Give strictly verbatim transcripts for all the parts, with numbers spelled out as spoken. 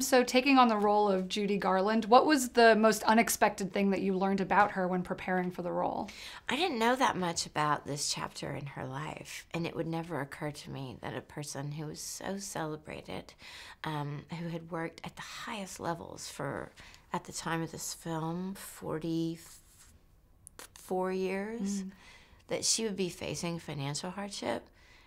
So taking on the role of Judy Garland, what was the most unexpected thing that you learned about her when preparing for the role? I didn't know that much about this chapter in her life, and it would never occur to me that a person who was so celebrated, um, who had worked at the highest levels for, at the time of this film, forty-four years, mm. that she would be facing financial hardship.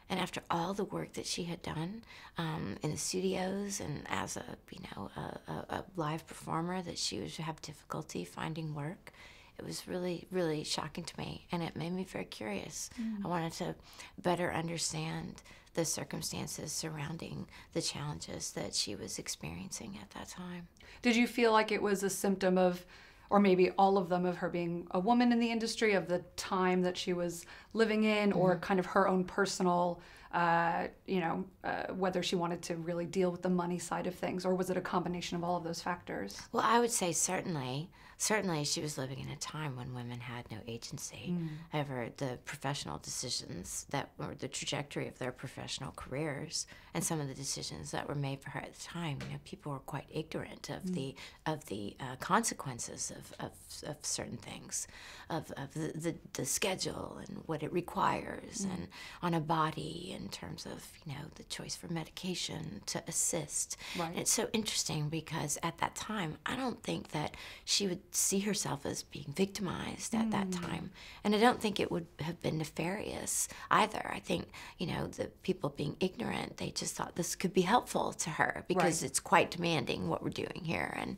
And after all the work that she had done um, in the studios and as a, you know, a, a live performer, that she would have difficulty finding work, it was really, really shocking to me. And it made me very curious. Mm. I wanted to better understand the circumstances surrounding the challenges that she was experiencing at that time. Did you feel like it was a symptom of, or maybe all of them, of her being a woman in the industry, of the time that she was living in, or mm-hmm. kind of her own personal, uh, you know, uh, whether she wanted to really deal with the money side of things, or was it a combination of all of those factors? Well, I would say certainly, certainly she was living in a time when women had no agency mm. over the professional decisions that were the trajectory of their professional careers, and some of the decisions that were made for her at the time. You know, people were quite ignorant of mm. the of the uh, consequences of, of of certain things, of of the the, the schedule and what it requires, mm. and on a body in terms of, you know, the choice for medication to assist. Right. And it's so interesting because at that time, I don't think that she would see herself as being victimized at mm. that time, and I don't think it would have been nefarious either. I think, you know, the people being ignorant, they just thought this could be helpful to her because right. it's quite demanding what we're doing here, and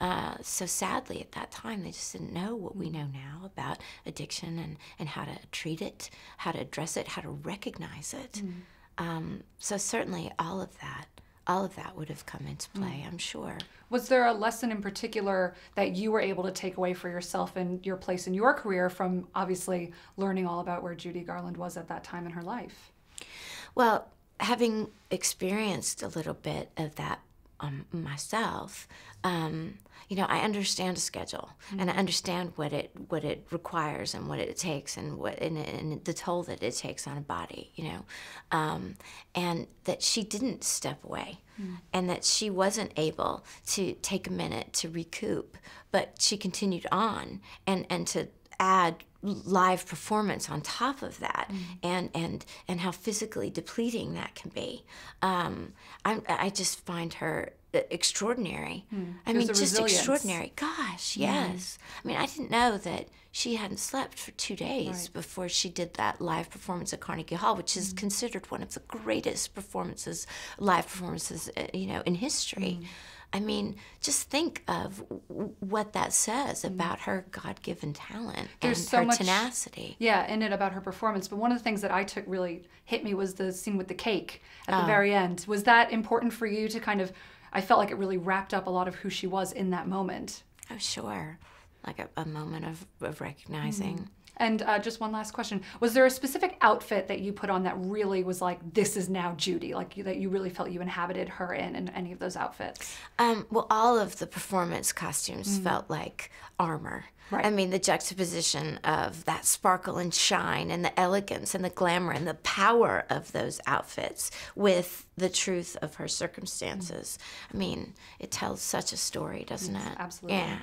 uh, so sadly at that time they just didn't know what mm. we know now about addiction and and how to treat it, how to address it, how to recognize it. Mm. Um, so certainly all of that. All of that would have come into play, I'm sure. Was there a lesson in particular that you were able to take away for yourself and your place in your career from obviously learning all about where Judy Garland was at that time in her life? Well, having experienced a little bit of that um, myself, um, you know, I understand a schedule, mm-hmm. and I understand what it what it requires and what it takes, and what and, and the toll that it takes on a body, you know, um, and that she didn't step away, mm-hmm. and that she wasn't able to take a minute to recoup, but she continued on and and to add live performance on top of that, mm-hmm. and and and how physically depleting that can be. Um, I I just find her extraordinary. Mm. I mean, just resilience. Extraordinary. Gosh, yes. Mm. I mean, I didn't know that she hadn't slept for two days right. before she did that live performance at Carnegie Hall, which is mm. considered one of the greatest performances, live performances, you know, in history. Mm. I mean, just think of what that says about mm. her God-given talent There's and so her much, tenacity. Yeah, in it about her performance. But one of the things that I took really hit me was the scene with the cake at oh. the very end. Was that important for you to kind of? I felt like it really wrapped up a lot of who she was in that moment. Oh, sure. Like a, a moment of, of recognizing. Mm-hmm. And uh, just one last question. Was there a specific outfit that you put on that really was like, this is now Judy, like you, that you really felt you inhabited her in, in any of those outfits? Um, well, all of the performance costumes mm. felt like armor. Right. I mean, the juxtaposition of that sparkle and shine and the elegance and the glamour and the power of those outfits with the truth of her circumstances. Mm. I mean, it tells such a story, doesn't yes, it? Absolutely. Yeah.